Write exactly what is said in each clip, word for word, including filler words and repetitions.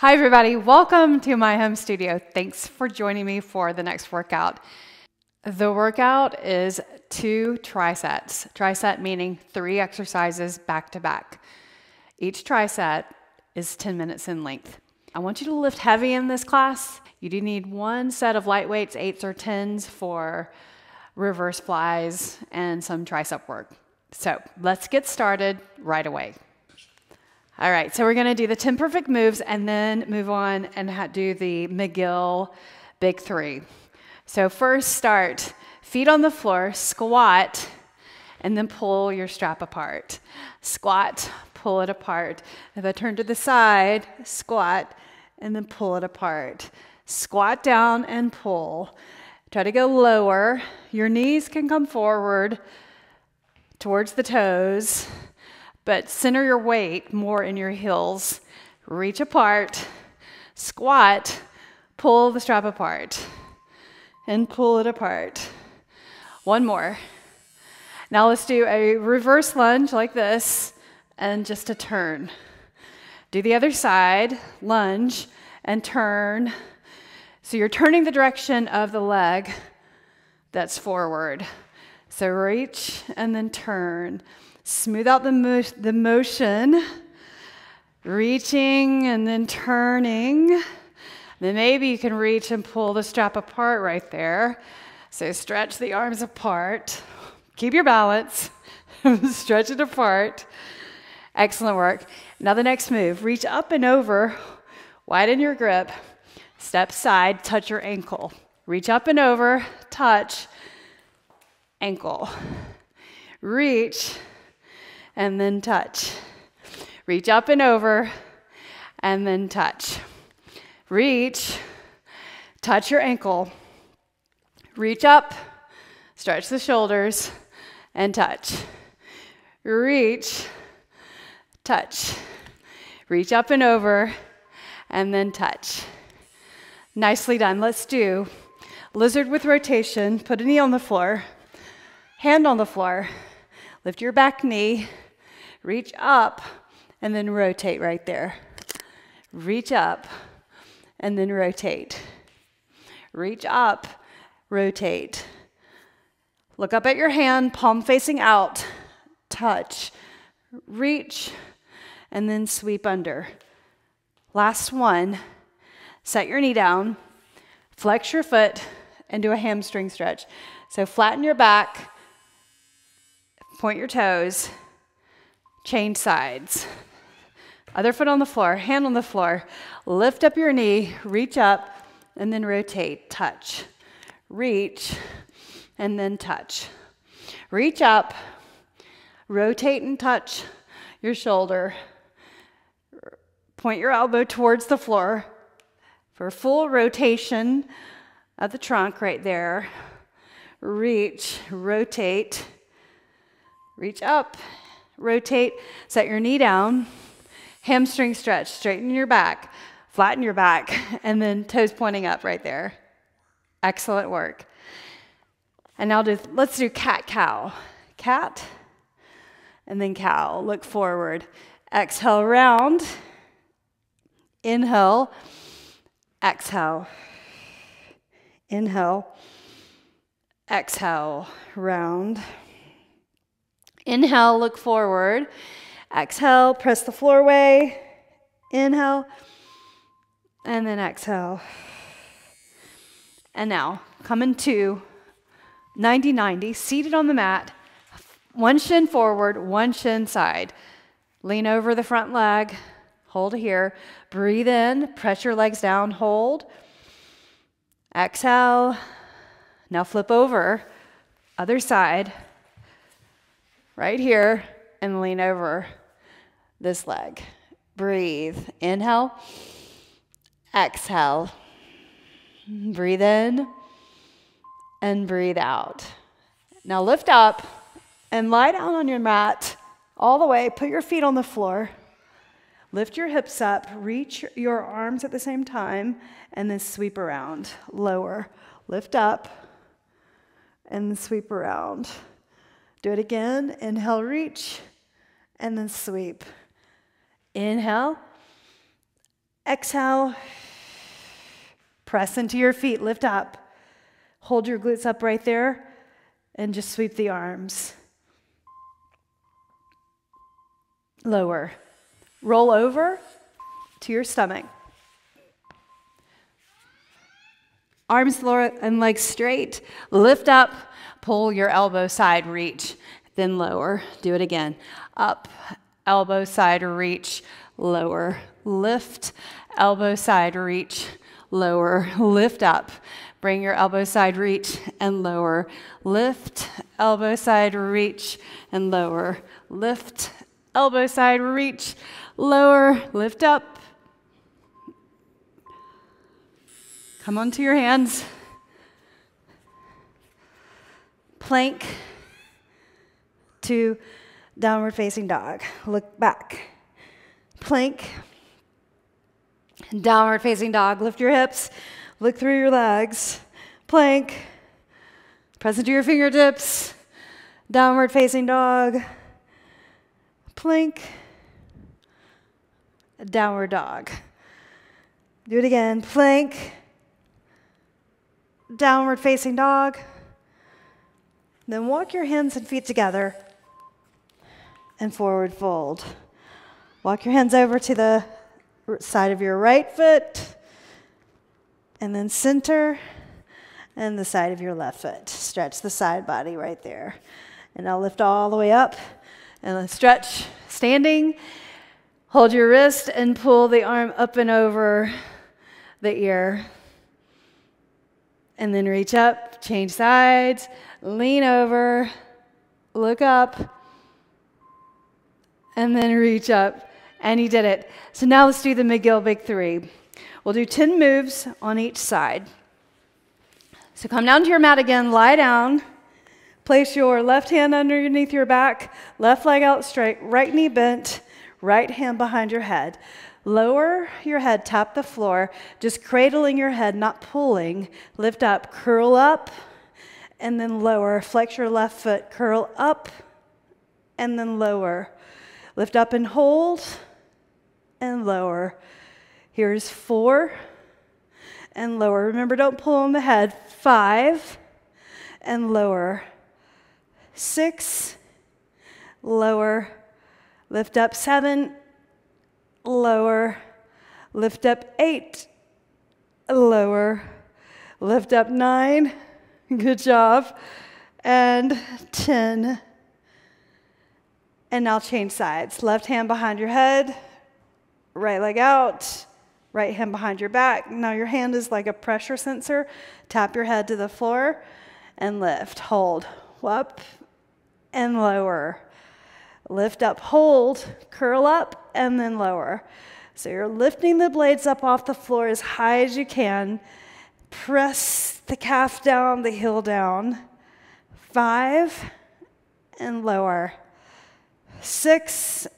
Hi everybody, welcome to my home studio. Thanks for joining me for the next workout. The workout is two trisets. Triset meaning three exercises back to back. Each triset is ten minutes in length. I want you to lift heavy in this class. You do need one set of light weights, eights or tens for reverse flies and some tricep work. So let's get started right away. All right, so we're gonna do the ten perfect moves and then move on and do the McGill Big Three. So first start, feet on the floor, squat, and then pull your strap apart. Squat, pull it apart. If I turn to the side, squat, and then pull it apart. Squat down and pull. Try to go lower. Your knees can come forward towards the toes, but center your weight more in your heels. Reach apart, squat, pull the strap apart, and pull it apart. One more. Now let's do a reverse lunge like this and just a turn. Do the other side, lunge, and turn. So you're turning the direction of the leg that's forward. So reach and then turn. Smooth out the, mo the motion, reaching and then turning. Then maybe you can reach and pull the strap apart right there. So stretch the arms apart. Keep your balance. Stretch it apart. Excellent work. Now the next move, reach up and over, widen your grip, step side, touch your ankle. Reach up and over, touch, ankle. Reach, and then touch. Reach up and over, and then touch. Reach, touch your ankle. Reach up, stretch the shoulders, and touch. Reach, touch. Reach up and over, and then touch. Nicely done. Let's do lizard with rotation. Put a knee on the floor, hand on the floor. Lift your back knee, reach up, and then rotate right there. Reach up, and then rotate. Reach up, rotate. Look up at your hand, palm facing out, touch, reach, and then sweep under. Last one, set your knee down, flex your foot, and do a hamstring stretch. So flatten your back, point your toes, change sides. Other foot on the floor, hand on the floor, lift up your knee, reach up, and then rotate, touch, reach, and then touch. Reach up, rotate and touch your shoulder, point your elbow towards the floor for a full rotation of the trunk right there. Reach, rotate. Reach up, rotate, set your knee down, hamstring stretch, straighten your back, flatten your back, and then toes pointing up right there. Excellent work. And now do, let's do cat-cow. Cat, and then cow. Look forward. Exhale, round. Inhale, exhale. Inhale, exhale, round. Inhale, look forward. Exhale, press the floor away. Inhale, and then exhale. And now, come into ninety ninety, seated on the mat, one shin forward, one shin side. Lean over the front leg, hold here. Breathe in, press your legs down, hold. Exhale. Now flip over, other side. Right here, and lean over this leg. Breathe. Inhale. Exhale. Breathe in and breathe out. Now lift up and lie down on your mat all the way. Put your feet on the floor. Lift your hips up. Reach your arms at the same time, and then sweep around. Lower. Lift up and sweep around. Do it again. Inhale, reach, and then sweep. Inhale, Exhale. Press into your feet, lift up. Hold your glutes up right there and just sweep the arms. Lower. Roll over to your stomach. Arms forward and legs straight. Lift up, pull your elbow side, reach, then lower. Do it again. Up, elbow side, reach, lower. Lift, elbow side, reach, lower. Lift up. Bring your elbow side, reach, and lower. Lift, elbow side, reach, and lower. Lift, elbow side, reach, lower. Lift up. Come onto your hands. Plank to downward facing dog. Look back. Plank. Downward facing dog. Lift your hips. Look through your legs. Plank. Press into your fingertips. Downward facing dog. Plank. Downward dog. Do it again. Plank. Downward facing dog. Then walk your hands and feet together and forward fold. Walk your hands over to the side of your right foot, and then center, and the side of your left foot. Stretch the side body right there. And now lift all the way up, and let's stretch standing. Hold your wrist and pull the arm up and over the ear. And then reach up, change sides, lean over, look up, and then reach up. And you did it. So now let's do the McGill Big Three. We'll do ten moves on each side. So come down to your mat again, lie down, place your left hand underneath your back, left leg out straight, right knee bent, right hand behind your head. Lower your head, tap the floor, just cradling your head, not pulling. Lift up, curl up, and then lower. Flex your left foot, curl up, and then lower. Lift up and hold, and lower. Here's four, and lower. Remember, don't pull on the head. Five, and lower. Six, lower. Lift up. Seven, lower. Lift up. Eight, lower. Lift up. Nine, good job. And ten. And now change sides. Left hand behind your head, right leg out, right hand behind your back. Now your hand is like a pressure sensor. Tap your head to the floor and lift. Hold, up and lower. Lift up, hold, curl up, and then lower. So you're lifting the blades up off the floor as high as you can. Press the calf down, the heel down. Five, and lower. Six,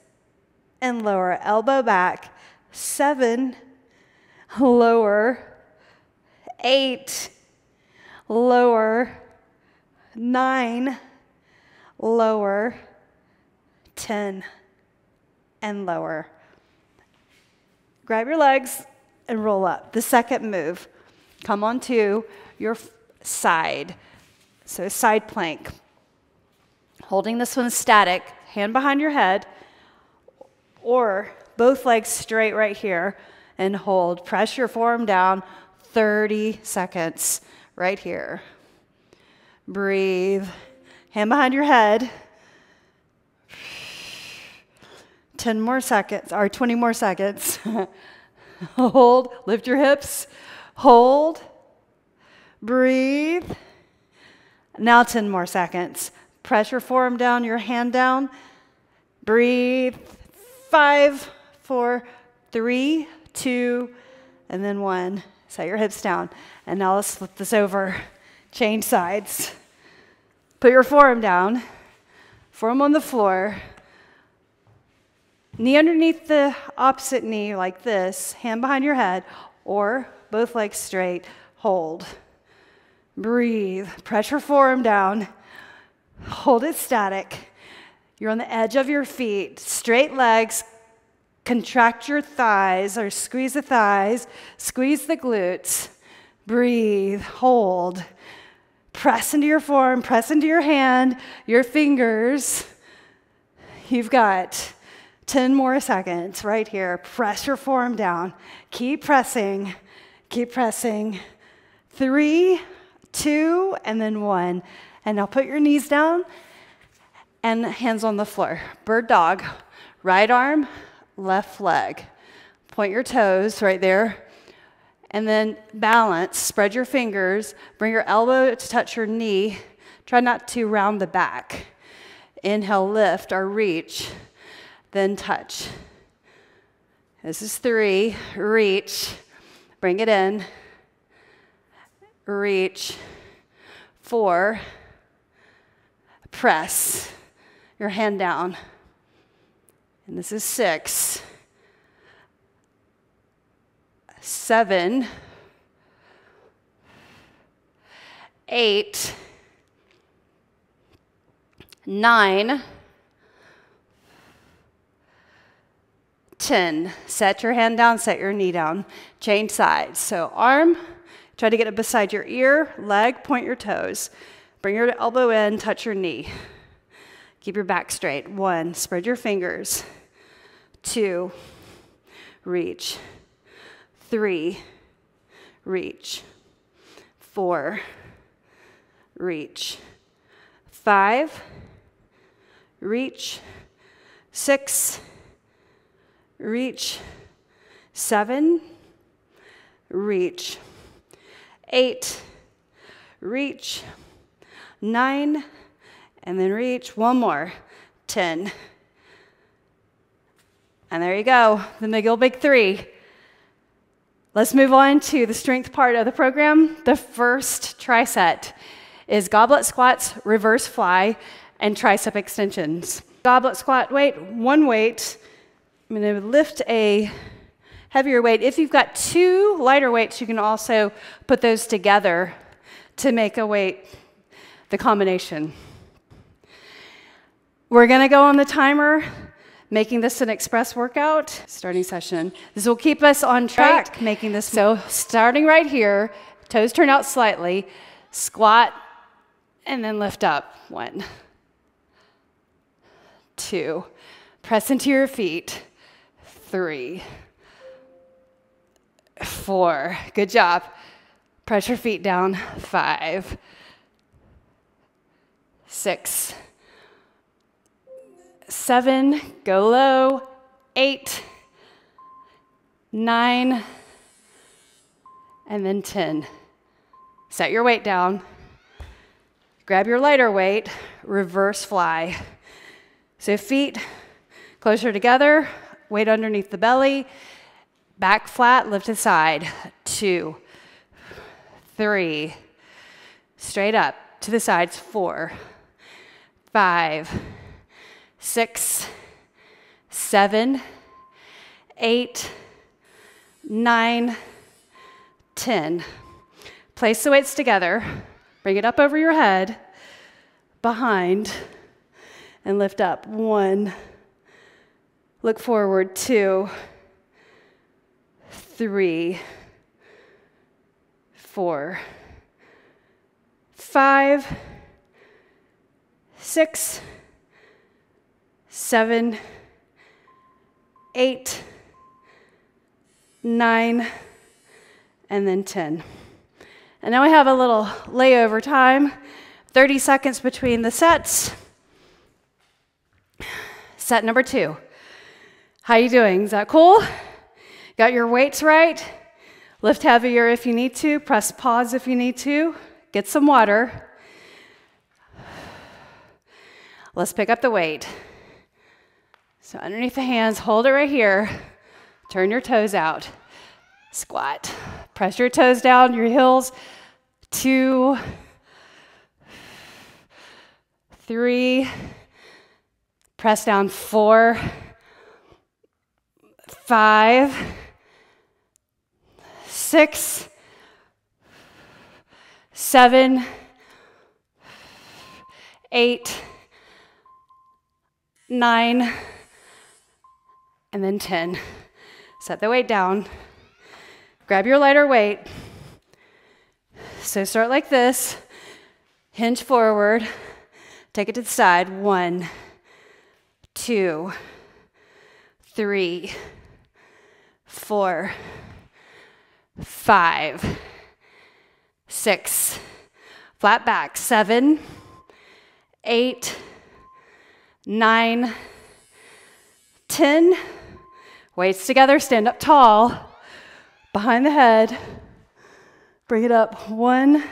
and lower, elbow back. Seven, lower. Eight, lower. Nine, lower. Ten, and lower. Grab your legs and roll up. The second move, come onto your side. So a side plank. Holding this one static, hand behind your head, or both legs straight right here, and hold. Press your forearm down, thirty seconds, right here. Breathe. Hand behind your head. ten more seconds, or twenty more seconds. Hold, lift your hips. Hold, breathe. Now ten more seconds. Press your forearm down, your hand down. Breathe. Five, four, three, two, and then one. Set your hips down. And now let's flip this over. Change sides. Put your forearm down. Forearm on the floor. Knee underneath the opposite knee like this. Hand behind your head or both legs straight. Hold. Breathe. Press your forearm down. Hold it static. You're on the edge of your feet. Straight legs, Contract your thighs, or squeeze the thighs, squeeze the glutes, breathe, hold. Press into your form, press into your hand, your fingers. You've got ten more seconds right here. Press your form down. Keep pressing, keep pressing. Three, two, and then one. And now put your knees down and hands on the floor. Bird dog, right arm, left leg. Point your toes right there. And then balance, spread your fingers, bring your elbow to touch your knee. Try not to round the back. Inhale, lift or reach, then touch. This is three, reach, bring it in, reach. Four, press your hand down. And this is six. Seven, eight, nine, ten. Set your hand down, set your knee down. Change sides. So arm, try to get it beside your ear, leg, point your toes. Bring your elbow in, touch your knee. Keep your back straight. One, spread your fingers. Two, reach. Three, reach. Four, reach. Five, reach. Six, reach. Seven, reach. Eight, reach. Nine, and then reach. One more. Ten. And there you go, the McGill Big Three. Let's move on to the strength part of the program. The first tricep is goblet squats, reverse fly, and tricep extensions. Goblet squat weight, one weight. I'm gonna lift a heavier weight. If you've got two lighter weights, you can also put those together to make a weight, the combination. We're gonna go on the timer, making this an express workout, starting session. This will keep us on track, right. Making this. So starting right here, toes turn out slightly, squat, and then lift up. One, two, press into your feet. Three, four, good job. Press your feet down. Five, six, seven, go low, eight, nine, and then ten. Set your weight down. Grab your lighter weight, reverse fly. So feet closer together, weight underneath the belly, back flat, lift aside. Two, three, straight up to the sides. Four, five, six, seven, eight, nine, ten. Place the weights together, bring it up over your head, behind, and lift up. One, look forward, two, three, four, five, six, seven, eight, nine, and then ten. And now we have a little layover time, thirty seconds between the sets. Set number two. How you doing? Is that cool? Got your weights right? Lift heavier if you need to, press pause if you need to, get some water. Let's pick up the weight. So underneath the hands, hold it right here. Turn your toes out. Squat. Press your toes down, your heels. Two, three, press down. Four, five, six, seven, eight, nine, and then ten. Set the weight down, grab your lighter weight. So start like this, hinge forward, take it to the side, one, two, three, four, five, six, flat back, seven, eight, nine, ten, weights together, stand up tall, behind the head, bring it up, one,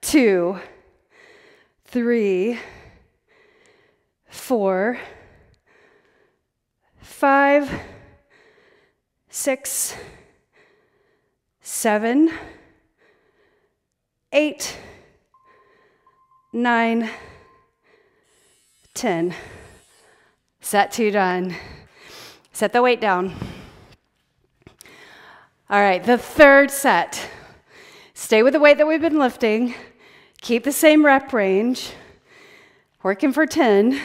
two, three, four, five, six, seven, eight, nine, ten. Set two done. Set the weight down. All right, the third set. Stay with the weight that we've been lifting. Keep the same rep range. Working for ten.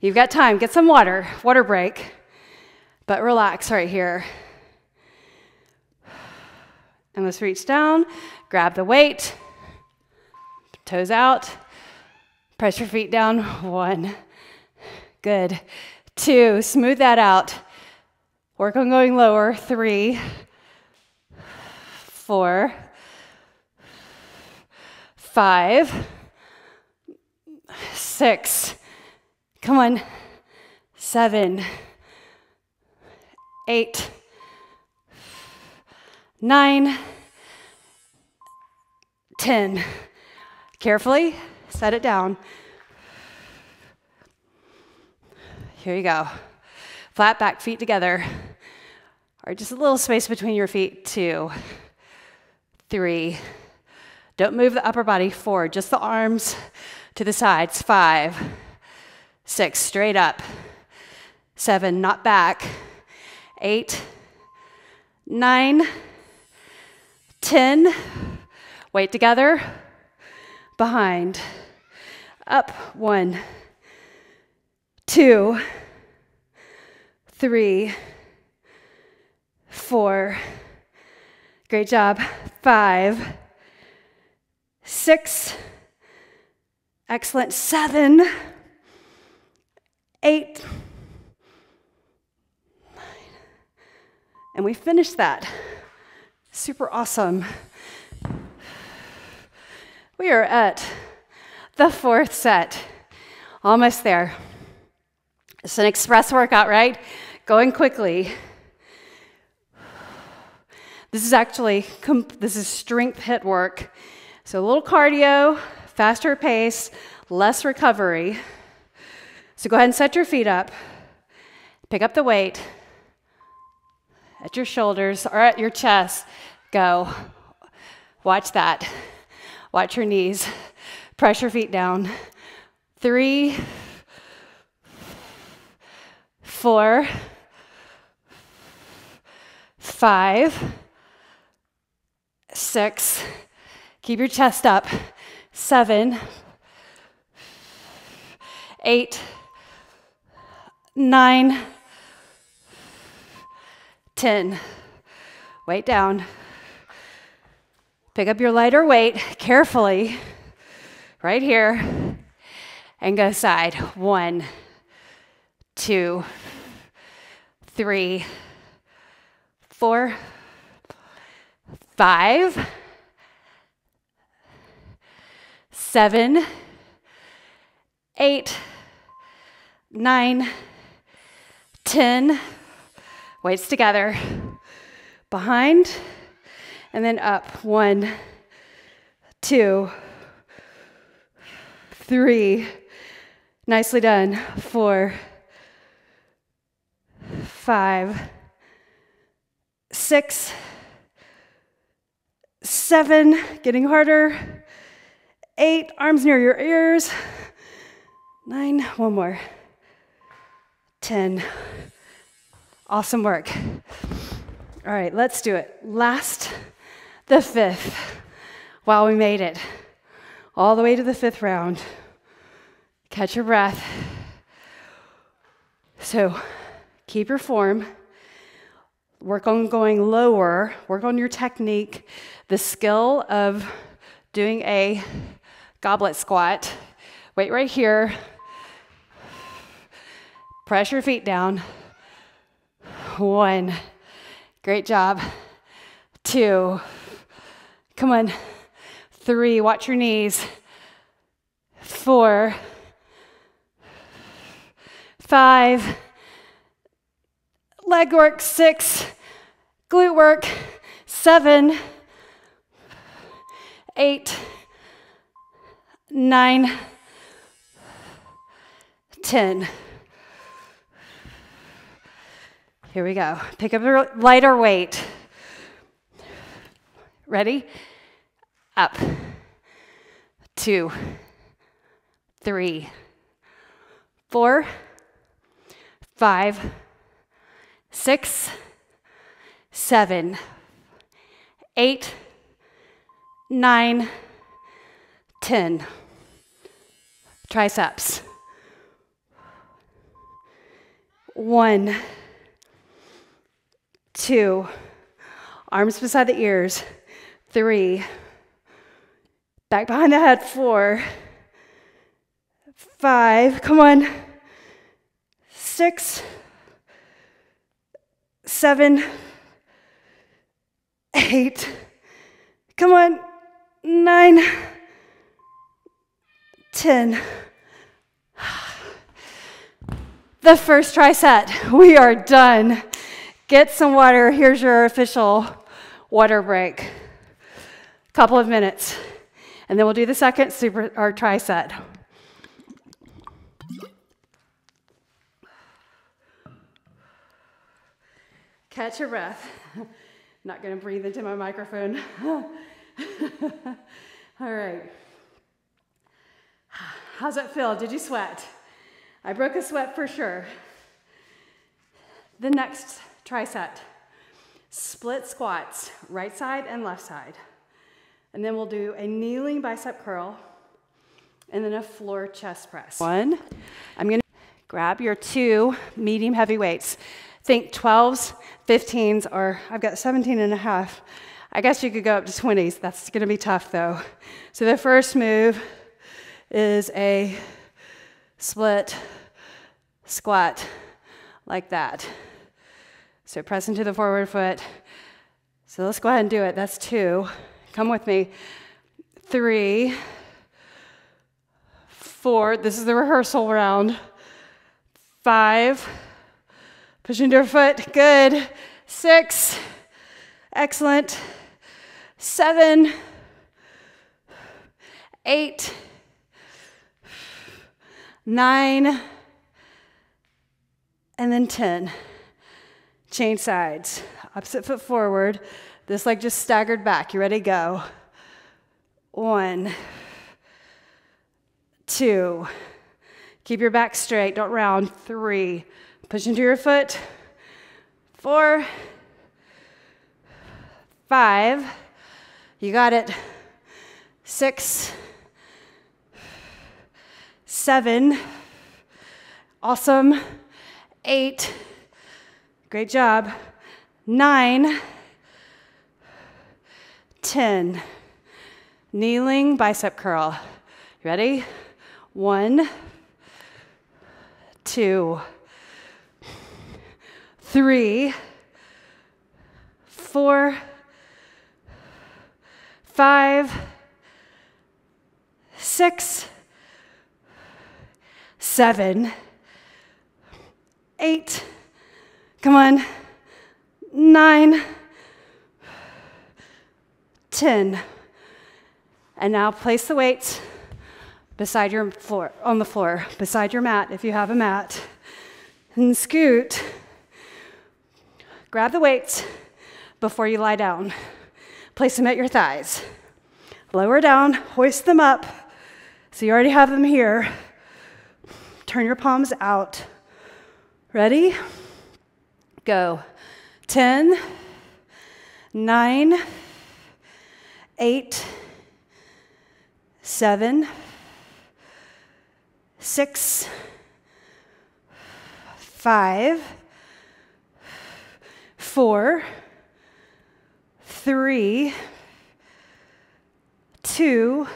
You've got time. Get some water. Water break. But relax right here. And let's reach down, grab the weight, toes out, press your feet down, one, good, two, smooth that out, work on going lower, three, four, five, six, come on, seven, eight, nine, ten. Carefully set it down. Here you go. Flat back, feet together. Or just a little space between your feet. Two, three. Don't move the upper body forward, just the arms to the sides. Five, six, straight up. Seven, not back. Eight, nine, ten, weight together, behind, up, one, two, three, four, great job, five, six, excellent, seven, eight, nine, and we finished that. Super awesome. We are at the fourth set. Almost there. It's an express workout, right? Going quickly. This is actually, this is strength H I I T work. So a little cardio, faster pace, less recovery. So go ahead and set your feet up. Pick up the weight. At your shoulders or at your chest, go. Watch that. Watch your knees. Press your feet down. Three, four, five, six. Keep your chest up. Seven, eight, nine, ten, weight down. Pick up your lighter weight carefully, right here, and go side. One, two, three, four, five, seven, eight, nine, ten. Weights together, behind, and then up. One, two, three. Nicely done. Four, five, six, seven. Getting harder. Eight, arms near your ears. Nine, one more. Ten. Awesome work. All right, let's do it. Last, the fifth. Wow, we made it. All the way to the fifth round. Catch your breath. So keep your form. Work on going lower. Work on your technique. The skill of doing a goblet squat. Wait right here. Press your feet down. One. Great job. Two. Come on. Three. Watch your knees. Four. Five. Leg work. Six. Glute work. Seven. Eight. Nine. Ten. Here we go. Pick up a lighter weight. Ready? Up. Two. Three. Four. Five. Six. Seven. Eight. Nine. Ten. Triceps. One. Two, arms beside the ears, three, back behind the head, four, five, come on, six, seven, eight, come on, nine, ten. The first tricep, we are done. Get some water. Here's your official water break. Couple of minutes. And then we'll do the second super or tricep. Catch your breath. I'm not going to breathe into my microphone. All right. How's it feel? Did you sweat? I broke a sweat for sure. The next tricep, split squats, right side and left side. And then we'll do a kneeling bicep curl and then a floor chest press. One, I'm gonna grab your two medium heavy weights. Think twelves, fifteens, or I've got seventeen and a half. I guess you could go up to twenties. That's gonna be tough though. So the first move is a split squat like that. So press into the forward foot. So let's go ahead and do it. That's two. Come with me. Three. Four. This is the rehearsal round. Five. Push into your foot. Good. Six. Excellent. Seven. Eight. Nine. And then ten. Change sides. Opposite foot forward. This leg just staggered back. You ready? Go. One. Two. Keep your back straight. Don't round. Three. Push into your foot. Four. Five. You got it. Six. Seven. Awesome. Eight. Great job. Nine. Ten. Kneeling bicep curl. Ready? One. Two. Three. Four. Five. Six. Seven. Eight. Come on, nine, ten. And now place the weights beside your floor, on the floor, beside your mat, if you have a mat, and scoot. Grab the weights before you lie down. Place them at your thighs. Lower down, hoist them up, so you already have them here. Turn your palms out. Ready? Go. ten, nine, eight, seven, six, five, four, three, two,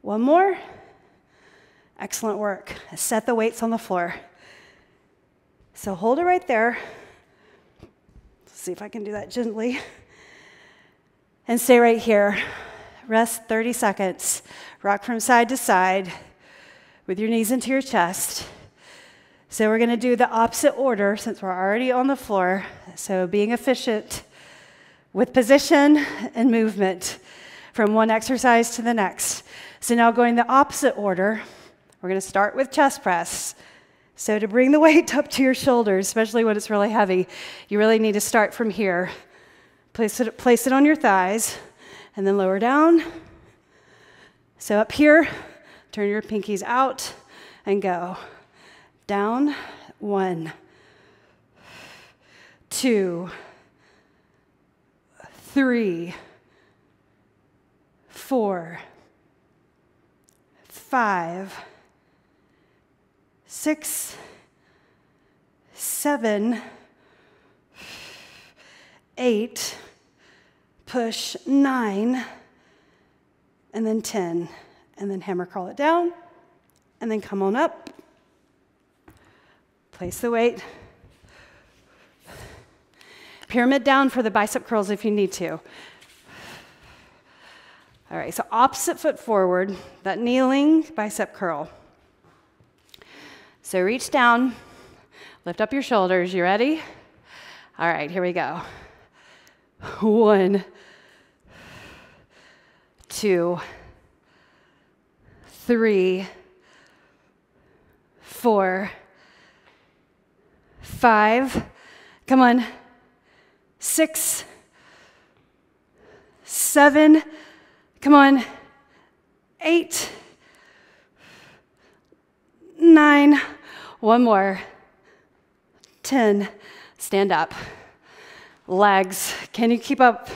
one more. Excellent work. Set the weights on the floor. So hold it right there. Let's see if I can do that gently. And stay right here. Rest thirty seconds. Rock from side to side with your knees into your chest. So we're going to do the opposite order since we're already on the floor. So being efficient with position and movement from one exercise to the next. So now going the opposite order, we're going to start with chest press. So to bring the weight up to your shoulders, especially when it's really heavy, you really need to start from here. Place it, place it on your thighs and then lower down. So up here, turn your pinkies out and go. Down, one, two, three, four, five, six, seven, eight, push, nine, and then ten, and then hammer crawl it down, and then come on up. Place the weight. Pyramid down for the bicep curls if you need to. All right, so opposite foot forward, that kneeling bicep curl. So reach down, lift up your shoulders. You ready? All right, here we go. One, two, three, four, five, come on, six, seven, come on, eight, nine, one more, ten, stand up, legs, can you keep up?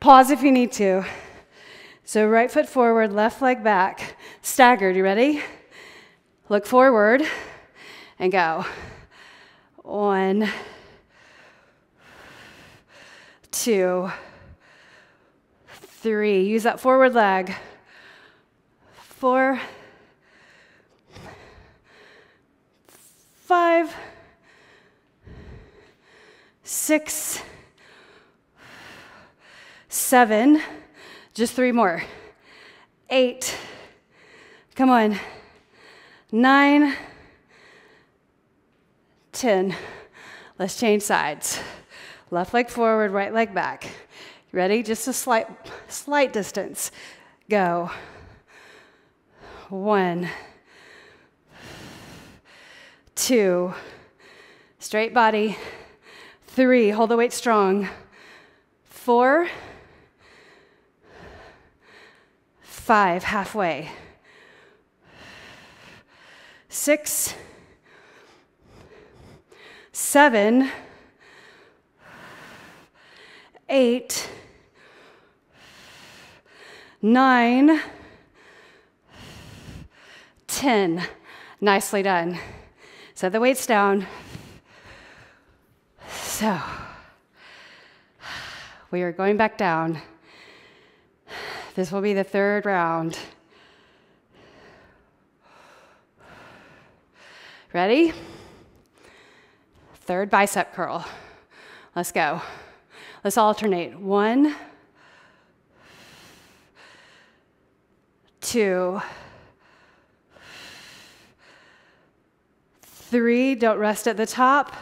Pause if you need to. So right foot forward, left leg back, staggered, you ready? Look forward and go. One, two, three. Use that forward leg. Four, five, six, seven. Just three more. Eight. Come on. Nine. ten. Let's change sides. Left leg forward, right leg back. Ready? Just a slight, slight distance. Go. One, two, straight body. Three, hold the weight strong. Four, five, halfway. Six, seven, eight, nine, ten. Nicely done. Set the weights down. So we are going back down. This will be the third round. Ready? Third bicep curl. Let's go. Let's alternate. One, two, three. Don't rest at the top.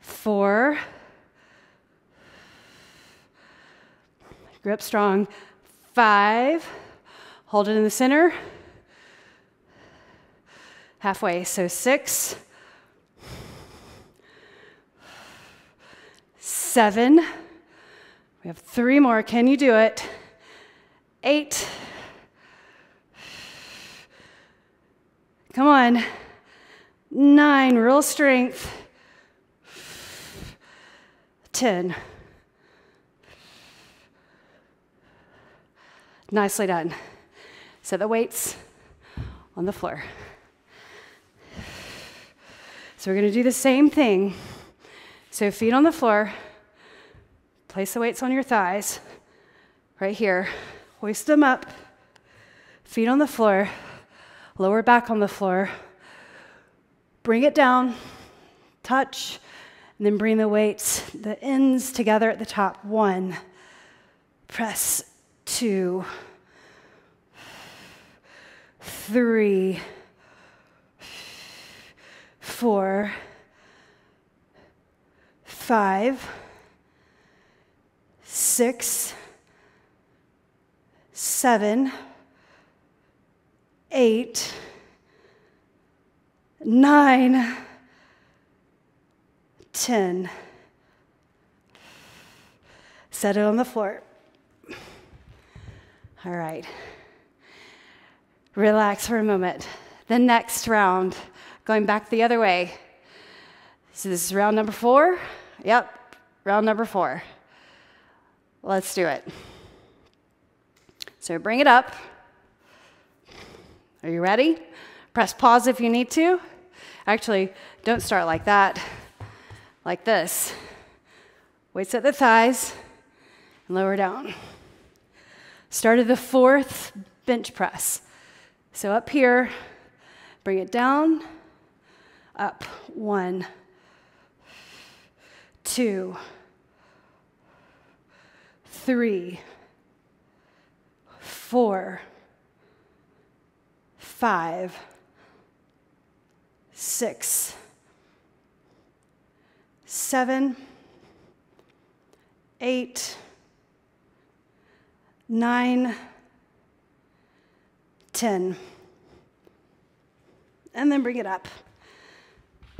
Four. Grip strong. Five. Hold it in the center. Halfway, so six, seven, we have three more, can you do it? Eight, come on, nine, real strength, ten. Nicely done. So the weight's on the floor. So we're going to do the same thing. So feet on the floor, place the weights on your thighs, right here, hoist them up, feet on the floor, lower back on the floor, bring it down, touch, and then bring the weights, the ends together at the top. One, press, two, three, four, five, six, seven, eight, nine, ten. Set it on the floor. All right. Relax for a moment. The next round, going back the other way. So this is round number four. Yep, round number four. Let's do it. So bring it up. Are you ready? Press pause if you need to. Actually, don't start like that. Like this. Weights at the thighs and lower down. Started the fourth bench press. So up here, bring it down, up, one, two, three, four, five, six, seven, eight, nine, ten. And then bring it up.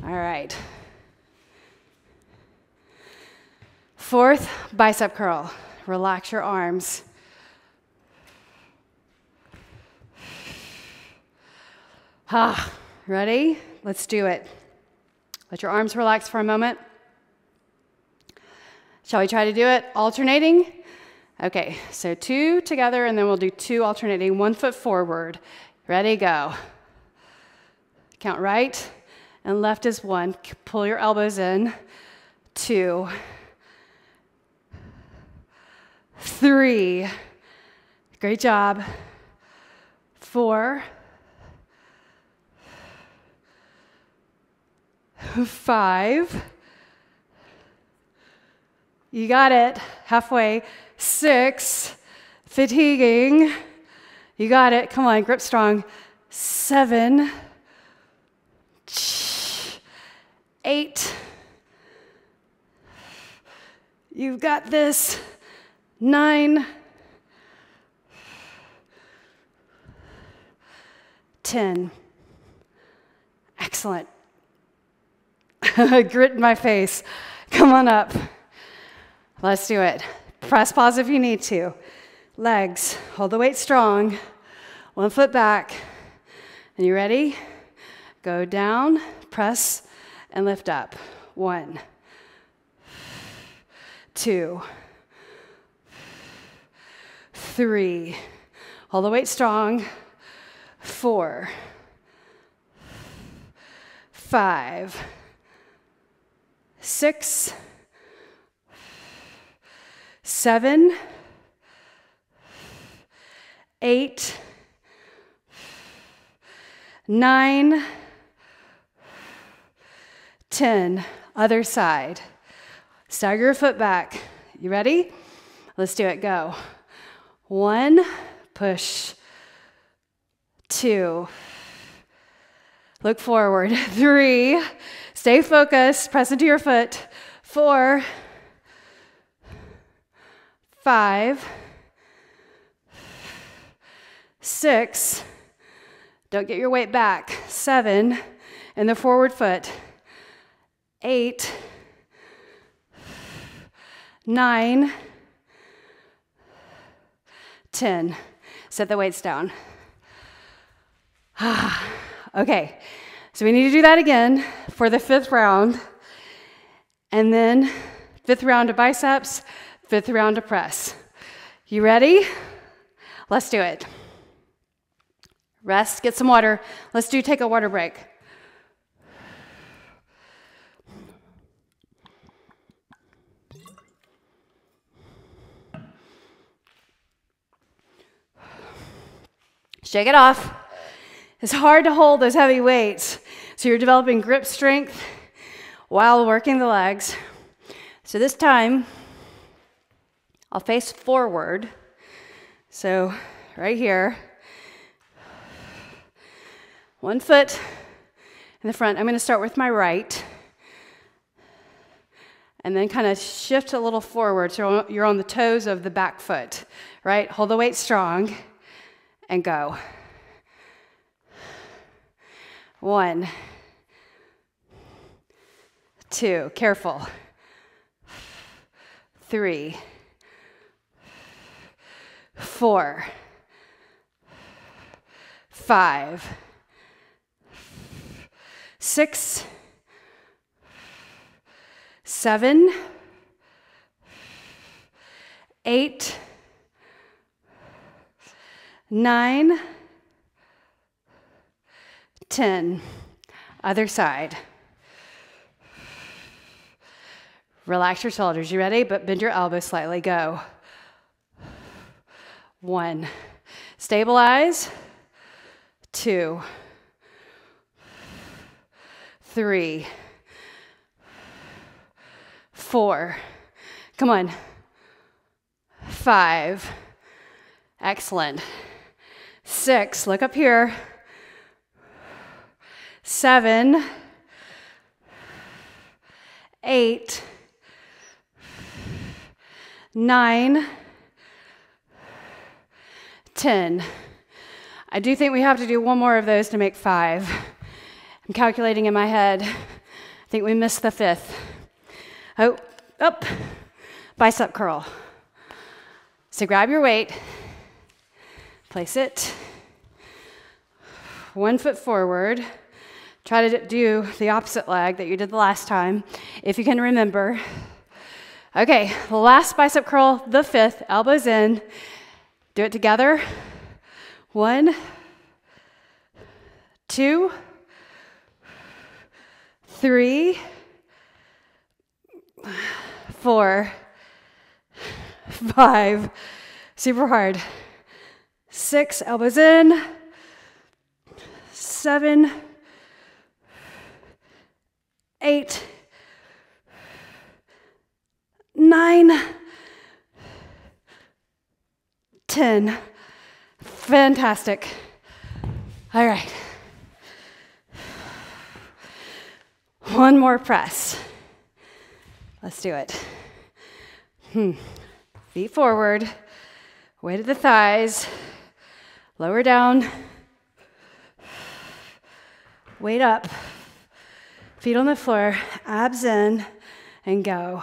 All right. Fourth, bicep curl. Relax your arms. Ah, ready? Let's do it. Let your arms relax for a moment. Shall we try to do it alternating? Okay, so two together, and then we'll do two alternating. One foot forward. Ready, go. Count right and left is one. Pull your elbows in. Two. Three. Great job. Four. Five. You got it. Halfway. Six. Fatiguing. You got it. Come on, grip strong. Seven. Eight. You've got this. Nine. Ten. Excellent. Grit in my face. Come on up. Let's do it. Press pause if you need to. Legs. Hold the weight strong. One foot back. And you ready? Go down, press, and lift up. One, two, three. Hold the weight strong. Four, five, six, seven, eight, nine, ten. Other side. Stagger your foot back. You ready? Let's do it. Go. One, push. Two. Look forward. Three. Stay focused. Press into your foot. Four. Five. Six. Don't get your weight back. Seven. In the forward foot. Eight, nine, ten. Set the weights down. Okay, so we need to do that again for the fifth round. And then fifth round of biceps, fifth round of press. You ready? Let's do it. Rest, get some water. Let's do take a water break. Shake it off. It's hard to hold those heavy weights. So you're developing grip strength while working the legs. So this time, I'll face forward. So right here, one foot in the front. I'm going to start with my right and then kind of shift a little forward so you're on the toes of the back foot, right? Hold the weight strong and go. One, two, careful, three, four, five, six, seven, eight, nine, ten. Other side. Relax your shoulders. You ready? But bend your elbow slightly. Go. One. Stabilize. Two. Three. Four. Come on. Five. Excellent. Six. Look up here. Seven. Eight. Nine. Ten. I do think we have to do one more of those to make five. I'm calculating in my head. I think we missed the fifth. Oh, up. Bicep curl. So grab your weight. Place it. One foot forward. Try to do the opposite leg that you did the last time, if you can remember. Okay, last bicep curl, the fifth, elbows in. Do it together. One, two, three, four, five, super hard. Six, elbows in. Seven, eight, nine, ten. Fantastic. All right. One more press. Let's do it. Hmm. Feet forward, weight at the thighs, lower down, weight up. Feet on the floor, abs in, and go.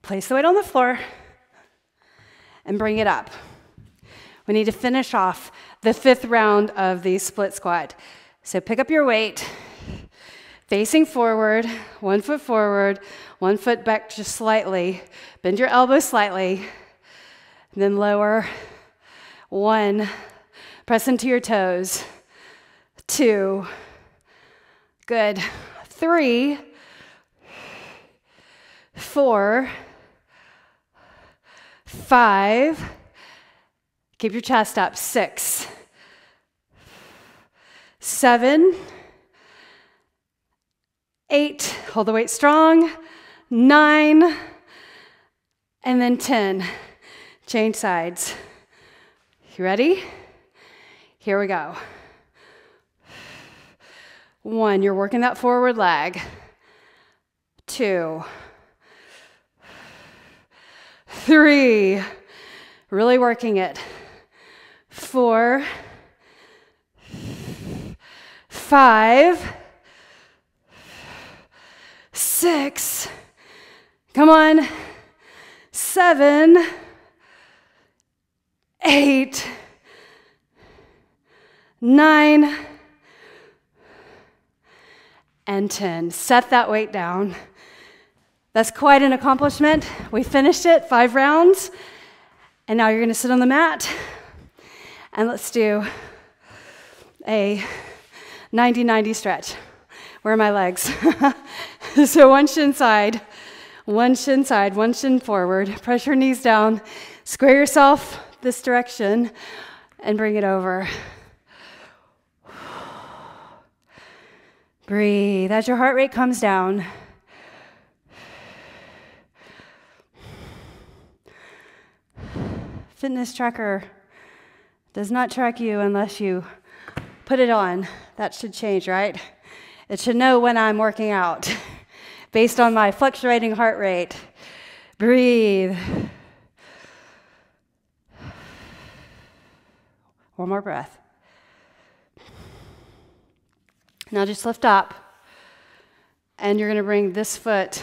Place the weight on the floor and bring it up. We need to finish off the fifth round of the split squat. So pick up your weight, facing forward, one foot forward, one foot back just slightly. Bend your elbow slightly, and then lower. One, press into your toes. Two, good. Three, four, five, keep your chest up, six, seven, eight, hold the weight strong, nine, and then ten. Change sides. You ready? Here we go. One, you're working that forward leg. Two. Three, really working it. Four, five, six, come on, seven, eight, nine, and ten. Set that weight down. That's quite an accomplishment. We finished it, five rounds, and now you're gonna sit on the mat, and let's do a ninety ninety stretch. Where are my legs? So one shin side, one shin side, one shin forward, press your knees down, square yourself this direction, and bring it over. Breathe as your heart rate comes down. Fitness tracker does not track you unless you put it on. That should change, right? It should know when I'm working out based on my fluctuating heart rate. Breathe. One more breath. Now just lift up, and you're going to bring this foot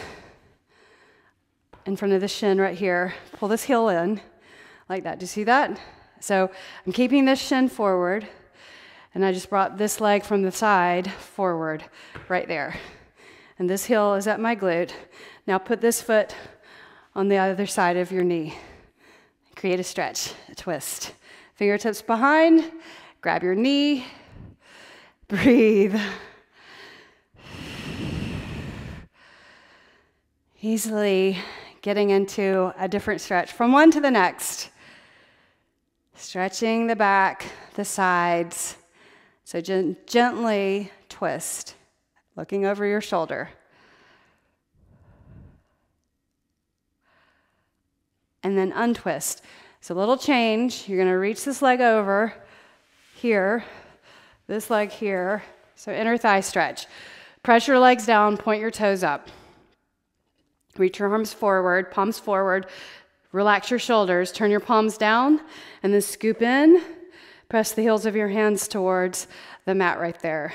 in front of the shin right here. Pull this heel in like that. Do you see that? So I'm keeping this shin forward, and I just brought this leg from the side forward right there. And this heel is at my glute. Now put this foot on the other side of your knee. Create a stretch, a twist. Fingertips behind, grab your knee. Breathe. Easily getting into a different stretch from one to the next. Stretching the back, the sides. So gen- gently twist, looking over your shoulder. And then untwist. So a little change. You're going to reach this leg over here. This leg here, so inner thigh stretch. Press your legs down, point your toes up. Reach your arms forward, palms forward. Relax your shoulders, turn your palms down, and then scoop in. Press the heels of your hands towards the mat right there.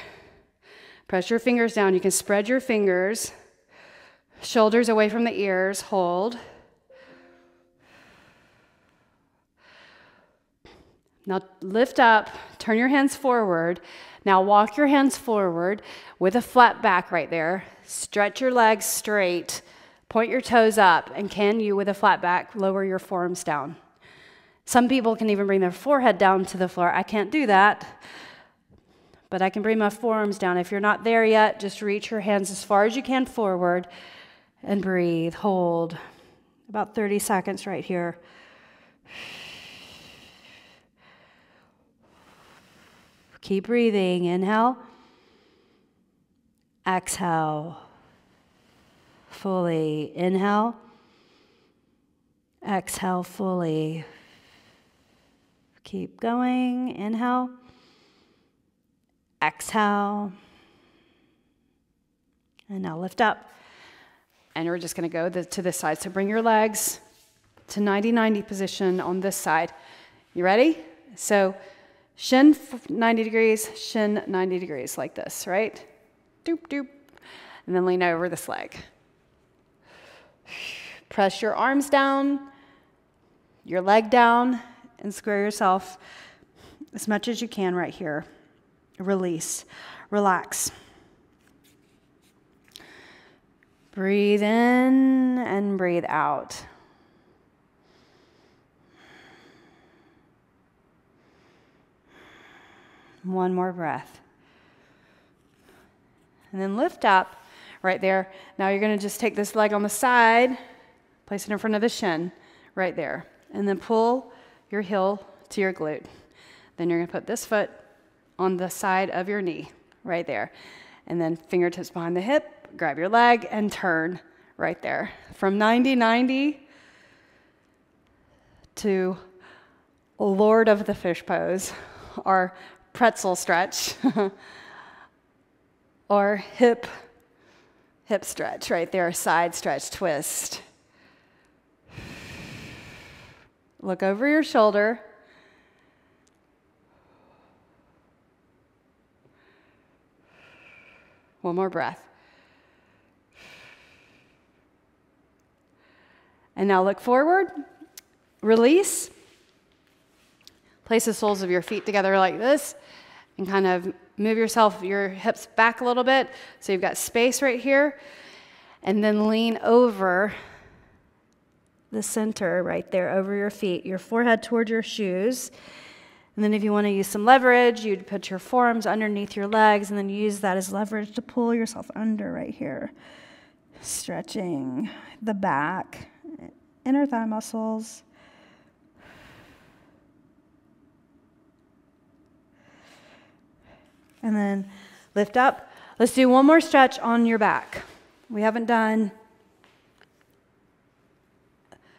Press your fingers down. You can spread your fingers, shoulders away from the ears, hold. Now lift up, turn your hands forward. Now walk your hands forward with a flat back right there. Stretch your legs straight, point your toes up, and can you, with a flat back, lower your forearms down? Some people can even bring their forehead down to the floor. I can't do that, but I can bring my forearms down. If you're not there yet, just reach your hands as far as you can forward and breathe, hold. About thirty seconds right here. Keep breathing. Inhale. Exhale. Fully. Inhale. Exhale fully. Keep going. Inhale. Exhale. And now lift up. And we're just going to go to this side. So bring your legs to ninety ninety position on this side. You ready? So shin ninety degrees, shin ninety degrees, like this, right? Doop, doop. And then lean over this leg. Press your arms down, your leg down, and square yourself as much as you can right here. Release. Relax. Breathe in and breathe out. One more breath. And then lift up right there. Now you're going to just take this leg on the side, place it in front of the shin right there, and then pull your heel to your glute. Then you're going to put this foot on the side of your knee right there, and then fingertips behind the hip, grab your leg, and turn right there. From ninety ninety to Lord of the Fish pose, or pretzel stretch, or hip, hip stretch right there, side stretch, twist. Look over your shoulder. One more breath. And now look forward, release. Place the soles of your feet together like this and kind of move yourself, your hips back a little bit so you've got space right here. And then lean over the center right there, over your feet, your forehead toward your shoes. And then if you want to use some leverage, you'd put your forearms underneath your legs and then use that as leverage to pull yourself under right here. Stretching the back, inner thigh muscles. And then lift up. Let's do one more stretch on your back. We haven't done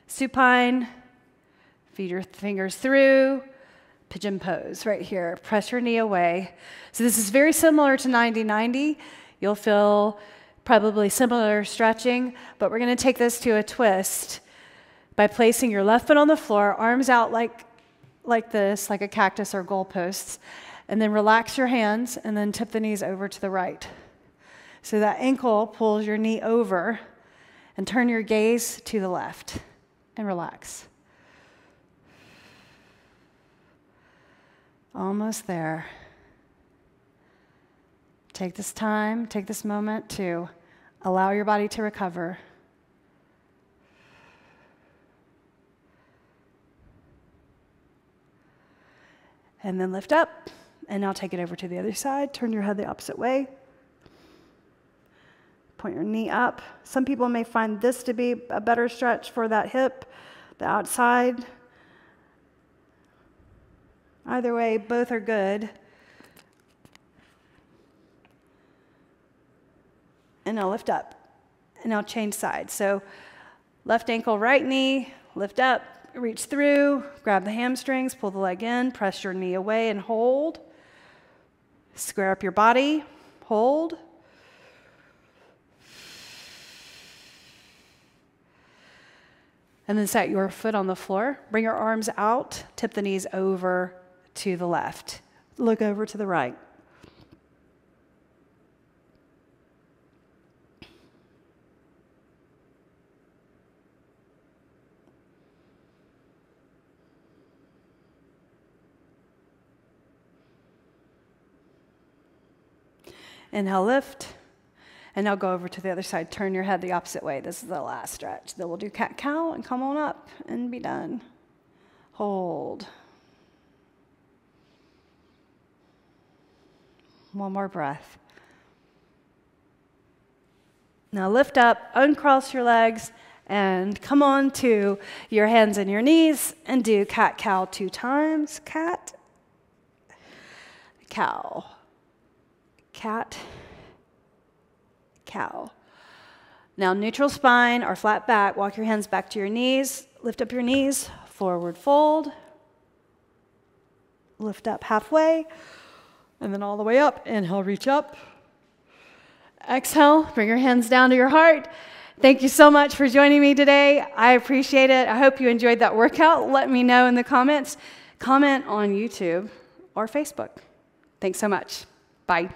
supine, feed your fingers through, pigeon pose right here. Press your knee away. So this is very similar to ninety ninety. You'll feel probably similar stretching, but we're going to take this to a twist by placing your left foot on the floor, arms out like, like this, like a cactus or goalposts, and then relax your hands and then tip the knees over to the right. So that ankle pulls your knee over and turn your gaze to the left and relax. Almost there. Take this time, take this moment to allow your body to recover. And then lift up, and now take it over to the other side. Turn your head the opposite way. Point your knee up. Some people may find this to be a better stretch for that hip, the outside. Either way, both are good. And now lift up. And now change sides. So left ankle, right knee, lift up, reach through, grab the hamstrings, pull the leg in, press your knee away and hold. Square up your body, hold. And then set your foot on the floor. Bring your arms out. Tip the knees over to the left. Look over to the right. Inhale, lift. And now go over to the other side. Turn your head the opposite way. This is the last stretch. Then we'll do cat-cow and come on up and be done. Hold. One more breath. Now lift up, uncross your legs, and come on to your hands and your knees and do cat-cow two times. Cat, cow, cat, cow. Now neutral spine or flat back, walk your hands back to your knees, lift up your knees, forward fold, lift up halfway, and then all the way up. Inhale, reach up. Exhale, bring your hands down to your heart. Thank you so much for joining me today. I appreciate it. I hope you enjoyed that workout. Let me know in the comments. Comment on YouTube or Facebook. Thanks so much. Bye.